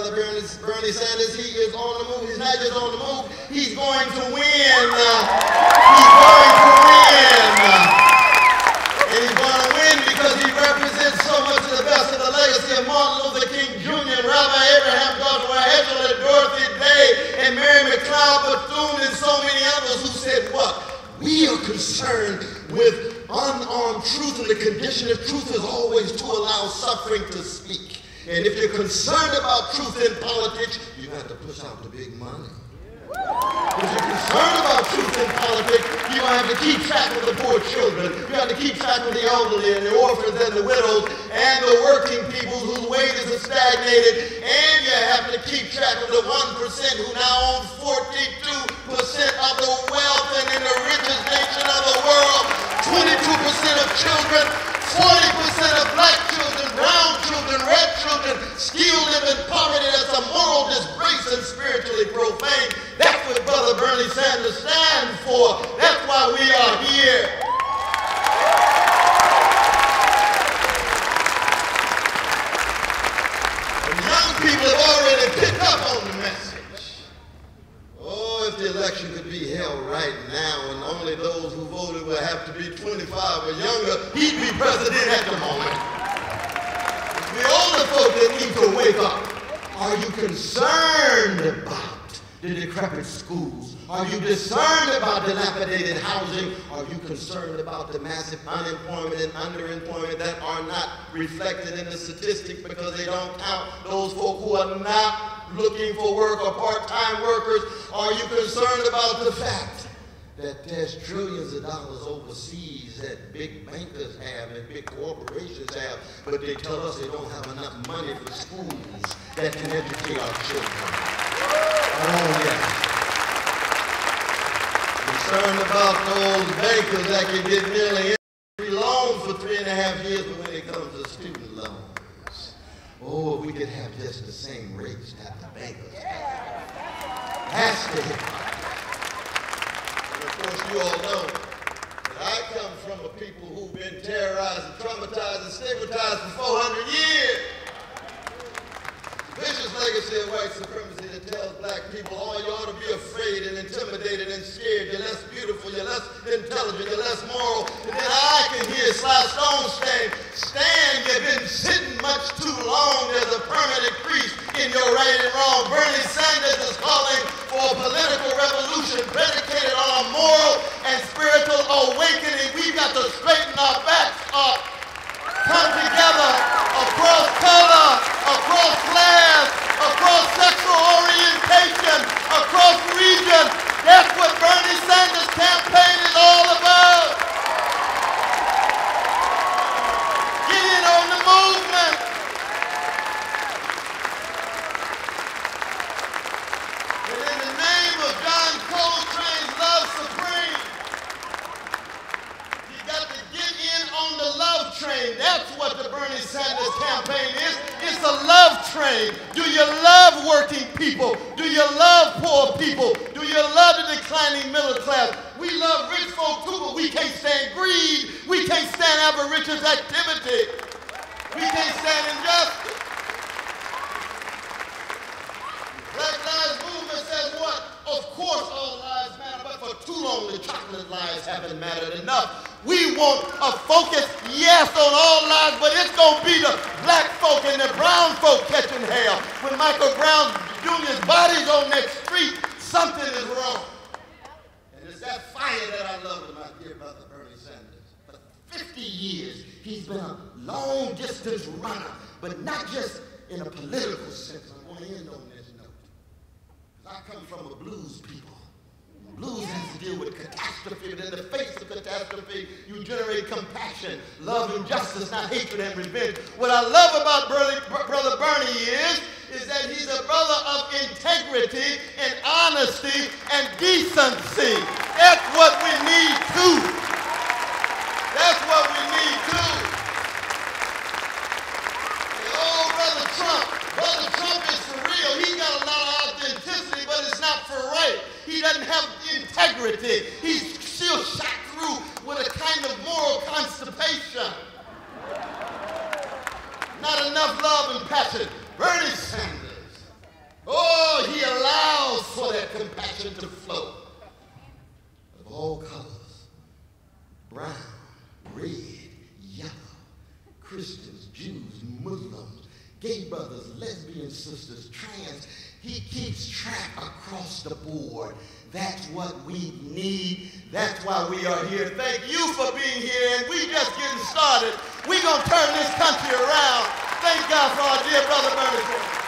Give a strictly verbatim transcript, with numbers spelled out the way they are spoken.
brother Bernie, Bernie Sanders. He is on the move. He's not just on the move. He's going to win. He's going to win. And he's going to win because he represents so much of the best of the legacy of Martin Luther King Junior and Rabbi Abraham Joshua Heschel and Dorothy Day and Mary McLeod Bethune and so many others who said what? We are concerned with unarmed truth, and the condition of truth is always to allow suffering to speak. And if you're concerned about truth in politics, you have to push out the big money. If you're concerned about truth in politics, you're going to have to keep track of the poor children. You have to keep track of the elderly and the orphans and the widows and the working people whose wages are stagnated. And you have to keep track of the one percent who now owns forty-two percent of the wealth and in the richest nation of the world. twenty-two percent of children, forty percent of black children, brown children, red children still live in poverty. That's a moral disgrace and spiritually profane. That's what Brother Bernie Sanders stands for. That's why we are here. And young people have already picked up on the message. Oh, if the election could be held right now and only those who voted would have to be twenty-five or younger, he'd be president at the moment. It's the older folk that need to wake up. Are you concerned about the decrepit schools? Are you concerned about dilapidated housing? Are you concerned about the massive unemployment and underemployment that are not reflected in the statistics because they don't count those folk who are not looking for work or part-time workers? Are you concerned about the fact that there's trillions of dollars overseas that big bankers have and big corporations have, but they tell us they don't have enough money for schools that can educate our children? Oh yeah. Concerned about those bankers that can get nearly every loan for three and a half years, but when it comes to student loans, oh, if we could have just the same rates that the bankers have. That's the hit. Of course, you all know that I come from a people who've been terrorized and traumatized and stigmatized for four hundred years. The vicious legacy of white supremacy that tells black people, oh, you ought to be afraid and intimidated and scared. You're less beautiful, you're less intelligent, you're less moral. And then I can hear Sly Stone saying, stand, you've been sitting much too long. There's a permanent crease in your right and wrong. Bernie Sanders is calling for a political revolution predicated on a moral and spiritual awakening. We've got to straighten our backs up, come together across color, across class, across sexual orientation, across region. That's what Bernie Sanders' campaign is all about. Get in on the movement. That's what the Bernie Sanders campaign is. It's a love train. Do you love working people? Do you love poor people? Do you love the declining middle class? We love rich folk too, but we can't stand greed. We can't stand avaricious activity. We can't stand injustice. Black Lives Movement says what? Of course all lives matter, but for too long the chocolate lives haven't mattered enough. We want a focus, yes, on all lives, but it's going to be the black folk and the brown folk catching hell. When Michael Brown Junior's body's on that street, something is wrong. And it's that fire that I love with my dear brother Bernie Sanders. For fifty years, he's been a long-distance runner, but not just in a political sense. I want to end on this note. I come from a blues people. Blues has to deal with catastrophe, but in the face of catastrophe, you generate compassion, love and justice, not hatred and revenge. What I love about Bernie, Brother Bernie is, is that he's a brother of integrity and honesty and decency. That's what we need too. That's what we need too. And oh, Brother Trump, Brother Trump is for real. He got a lot of authenticity, but it's not for right. He doesn't have integrity. He's still shot through with a kind of moral constipation. Not enough love and passion. Bernie Sanders gay brothers, lesbian sisters, trans. He keeps track across the board. That's what we need. That's why we are here. Thank you for being here, and we just getting started. We're going to turn this country around. Thank God for our dear brother Bernie Sanders.